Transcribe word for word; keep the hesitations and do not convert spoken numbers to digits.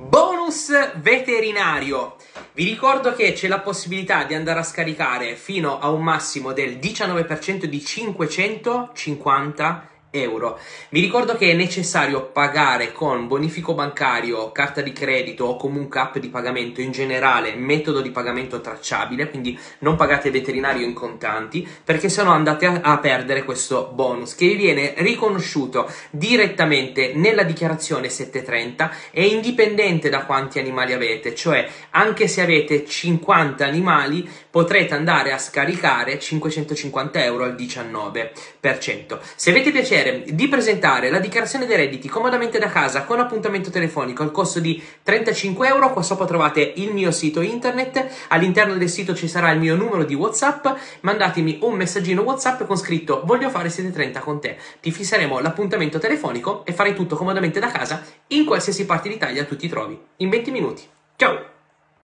Bonus veterinario. Vi ricordo che c'è la possibilità di andare a scaricare fino a un massimo del diciannove per cento di cinquecentocinquanta euro. Vi ricordo che è necessario pagare con bonifico bancario, carta di credito o comunque app di pagamento in generale, metodo di pagamento tracciabile, quindi non pagate veterinario in contanti, perché sennò andate a, a perdere questo bonus che vi viene riconosciuto direttamente nella dichiarazione settecentotrenta e indipendente da quanti animali avete, cioè anche se avete cinquanta animali potrete andare a scaricare cinquecentocinquanta euro al diciannove per cento. Se avete piacere di presentare la dichiarazione dei redditi comodamente da casa con appuntamento telefonico al costo di trentacinque euro. Qua sopra trovate il mio sito internet, all'interno del sito ci sarà il mio numero di WhatsApp, mandatemi un messaggino WhatsApp con scritto voglio fare settecentotrenta con te, ti fisseremo l'appuntamento telefonico e farai tutto comodamente da casa in qualsiasi parte d'Italia tu ti trovi in venti minuti. Ciao!